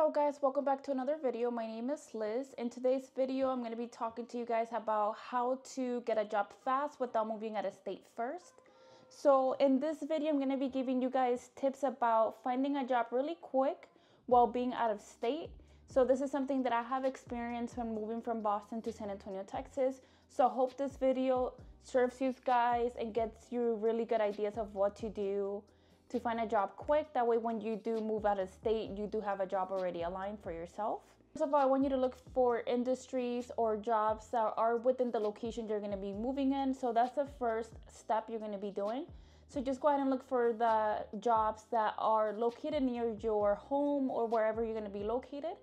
Hello guys, welcome back to another video. My name is Liz. In today's video, I'm going to be talking to you guys about how to get a job fast without moving out of state first. So in this video, I'm going to be giving you guys tips about finding a job really quick while being out of state. So this is something that I have experienced when moving from Boston to San Antonio, Texas. So I hope this video serves you guys and gets you really good ideas of what to do to find a job quick. That way when you do move out of state, you do have a job already aligned for yourself. First of all, I want you to look for industries or jobs that are within the location you're gonna be moving in. So that's the first step you're gonna be doing. So just go ahead and look for the jobs that are located near your home or wherever you're gonna be located.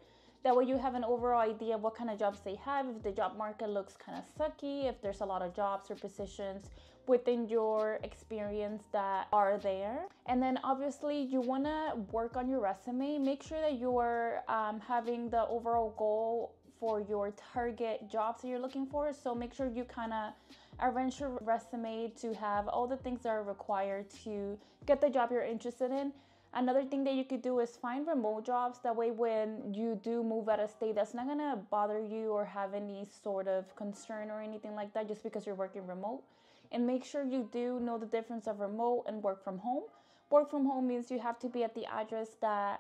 That way you have an overall idea of what kind of jobs they have, if the job market looks kind of sucky, if there's a lot of jobs or positions within your experience that are there. And then obviously you want to work on your resume. Make sure that you're having the overall goal for your target jobs that you're looking for. So make sure you kind of arrange your resume to have all the things that are required to get the job you're interested in. Another thing that you could do is find remote jobs. That way when you do move out of state, that's not gonna bother you or have any sort of concern or anything like that just because you're working remote. And make sure you do know the difference of remote and work from home. Work from home means you have to be at the address that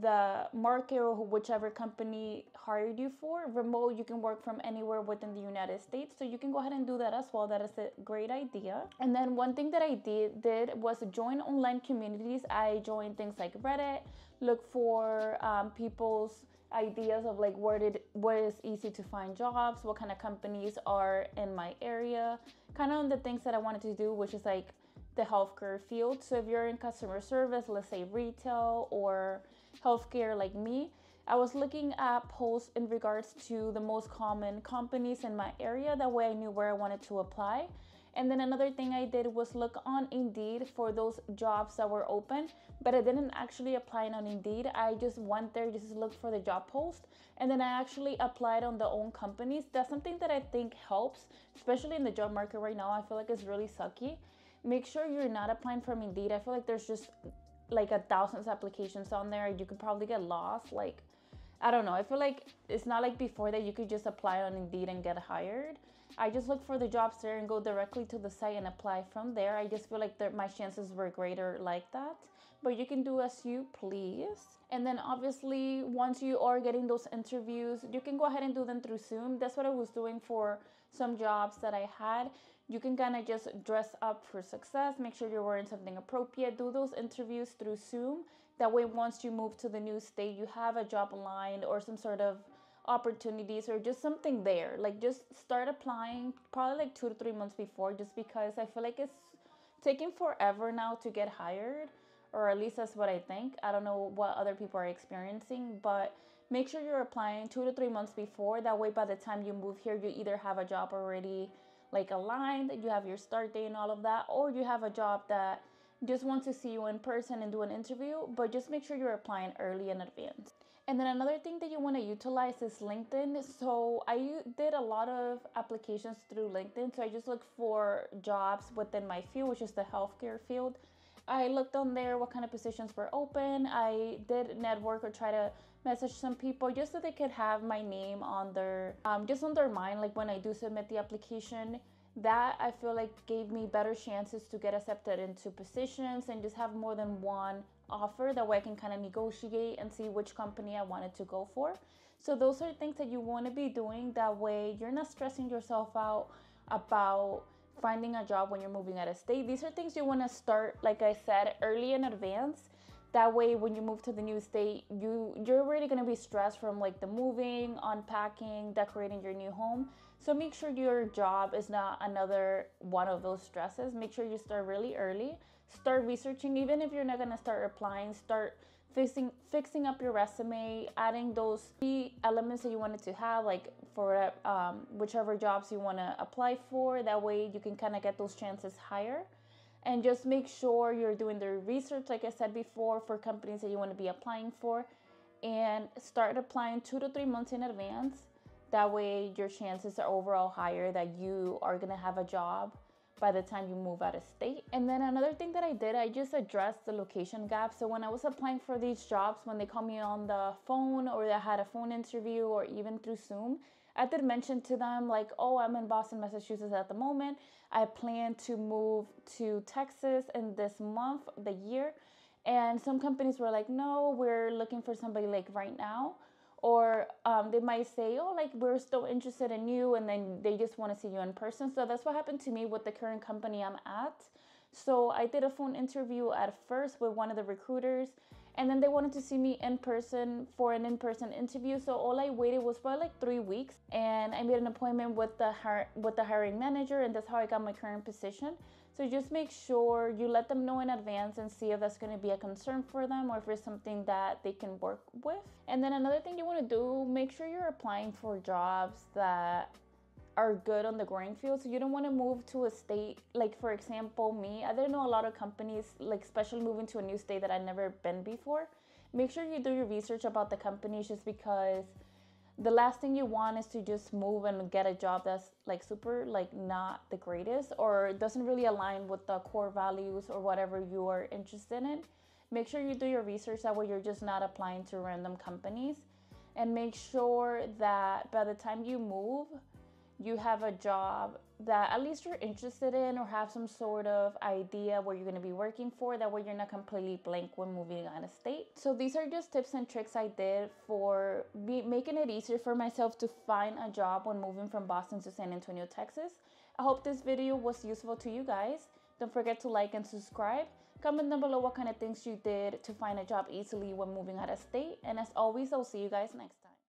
the market or whichever company hired you for. Remote, you can work from anywhere within the United States, so you can go ahead and do that as well. That is a great idea. And then one thing that I did was join online communities. I joined things like Reddit, look for people's ideas of like what is easy to find jobs, what kind of companies are in my area, kind of the things that I wanted to do, which is like the healthcare field. So if you're in customer service, let's say retail or healthcare like me, I was looking at posts in regards to the most common companies in my area. That way I knew where I wanted to apply. And then another thing I did was look on Indeed for those jobs that were open, but I didn't actually apply on Indeed. I just went there, just looked for the job post, and then I actually applied on the own companies. That's something that I think helps, especially in the job market right now. I feel like it's really sucky. Make sure you're not applying from Indeed. I feel like there's just like 1,000 applications on there. You could probably get lost. Like, I don't know. I feel like it's not like before that you could just apply on Indeed and get hired. I just look for the jobs there and go directly to the site and apply from there. I just feel like my chances were greater like that. But you can do as you please. And then obviously, once you are getting those interviews, you can go ahead and do them through Zoom. That's what I was doing for some jobs that I had. You can kind of just dress up for success. Make sure you're wearing something appropriate. Do those interviews through Zoom. That way, once you move to the new state, you have a job aligned or some sort of opportunities or just something there. Like, just start applying probably like 2 to 3 months before, just because I feel like it's taking forever now to get hired. Or at least that's what I think. I don't know what other people are experiencing, but make sure you're applying 2 to 3 months before. That way, by the time you move here, you either have a job already like aligned, you have your start date and all of that, or you have a job that just wants to see you in person and do an interview. But just make sure you're applying early in advance. And then another thing that you want to utilize is LinkedIn. So I did a lot of applications through LinkedIn. So I just looked for jobs within my field, which is the healthcare field. I looked on there what kind of positions were open. I did network or try to message some people just so they could have my name on their just on their mind, like when I do submit the application. That I feel like gave me better chances to get accepted into positions and just have more than one offer. That way I can kind of negotiate and see which company I wanted to go for. So those are things that you want to be doing. That way you're not stressing yourself out about finding a job when you're moving out of state. These are things you want to start, like I said, early in advance. That way when you move to the new state, you're already going to be stressed from like the moving, unpacking, decorating your new home. So make sure your job is not another one of those stresses. Make sure you start really early. Start researching. Even if you're not going to start applying, start fixing up your resume, adding those key elements that you wanted to have, like for whichever jobs you want to apply for. That way you can kind of get those chances higher. And just make sure you're doing the research, like I said before, for companies that you want to be applying for. And start applying 2 to 3 months in advance. That way your chances are overall higher that you are going to have a job by the time you move out of state. And then another thing that I did, I just addressed the location gap. So when I was applying for these jobs, when they called me on the phone or I had a phone interview or even through Zoom, I did mention to them like, oh, I'm in Boston, Massachusetts at the moment. I plan to move to Texas in this month, the year. And some companies were like, no, we're looking for somebody like right now. Or they might say, oh, like we're still interested in you, and then they just want to see you in person. So that's what happened to me with the current company I'm at. So I did a phone interview at first with one of the recruiters, and then they wanted to see me in person for an in-person interview. So all I waited was probably like 3 weeks, and I made an appointment with the hiring manager, and that's how I got my current position. So just make sure you let them know in advance and see if that's going to be a concern for them or if it's something that they can work with. And then another thing you want to do, make sure you're applying for jobs that are good on the growing field. So you don't want to move to a state, like for example, me, I didn't know a lot of companies, like especially moving to a new state that I'd never been before. Make sure you do your research about the companies, just because the last thing you want is to just move and get a job that's like super, like not the greatest or doesn't really align with the core values or whatever you are interested in. Make sure you do your research, that way you're just not applying to random companies. And make sure that by the time you move, you have a job that at least you're interested in or have some sort of idea where you're going to be working for. That way you're not completely blank when moving out of state. So these are just tips and tricks I did for making it easier for myself to find a job when moving from Boston to San Antonio, Texas. I hope this video was useful to you guys. Don't forget to like and subscribe. Comment down below what kind of things you did to find a job easily when moving out of state. And as always, I'll see you guys next time.